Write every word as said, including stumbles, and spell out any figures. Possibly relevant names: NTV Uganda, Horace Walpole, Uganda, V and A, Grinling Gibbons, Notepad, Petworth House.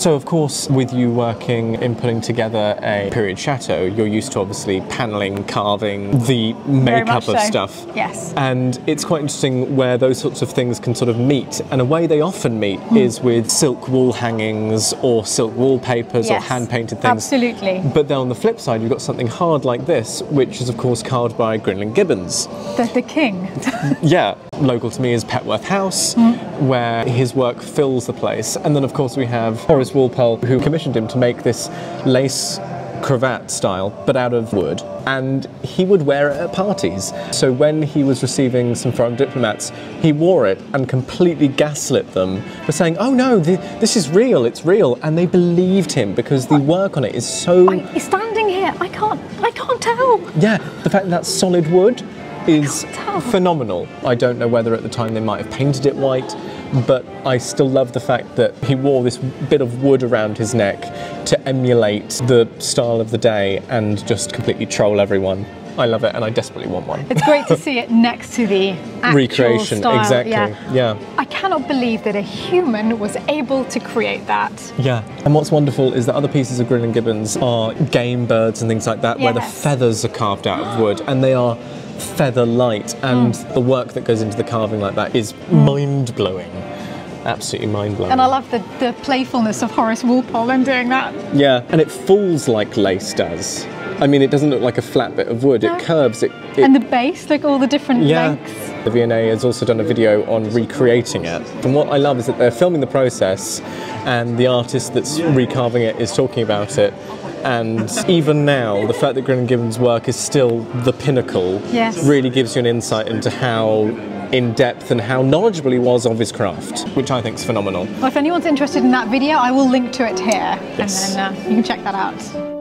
So of course, with you working in putting together a period chateau, you're used to obviously panelling, carving, the makeup of so. stuff. Yes. And it's quite interesting where those sorts of things can sort of meet. And a way they often meet mm. is with silk wall hangings or silk wallpapers yes. or hand-painted things. Absolutely. But then on the flip side, you've got something hard like this, which is of course carved by Grinling Gibbons. The, the king. Yeah. Local to me is Petworth House, mm. where his work fills the place. And then of course we have Horace Walpole, who commissioned him to make this lace cravat style, but out of wood, and he would wear it at parties. So when he was receiving some foreign diplomats, he wore it and completely gaslit them for saying, oh no, th this is real, it's real, and they believed him because the work on it is so... I, standing here, I can't, I can't tell! Yeah, the fact that that's solid wood is phenomenal. I don't know whether at the time they might have painted it white, but I still love the fact that he wore this bit of wood around his neck to emulate the style of the day and just completely troll everyone. I love it, and I desperately want one. It's great to see it next to the actual recreation, style. Exactly. Yeah. yeah. I cannot believe that a human was able to create that. Yeah, and what's wonderful is that other pieces of Grinling Gibbons are game birds and things like that, yes. where the feathers are carved out of wood, and they are feather light, and mm. the work that goes into the carving like that is mm. mind-blowing. Absolutely mind-blowing. And I love the, the playfulness of Horace Walpole in doing that. Yeah, and it falls like lace does. I mean, it doesn't look like a flat bit of wood, no. it curves. It, it And the base, like all the different yeah. lengths. The V and A has also done a video on recreating it. And what I love is that they're filming the process, and the artist that's yeah. recarving it is talking about it. And even now, the fact that Grinling Gibbons' work is still the pinnacle yes. really gives you an insight into how in-depth and how knowledgeable he was of his craft, which I think is phenomenal. Well, if anyone's interested in that video, I will link to it here, yes. and then uh, you can check that out.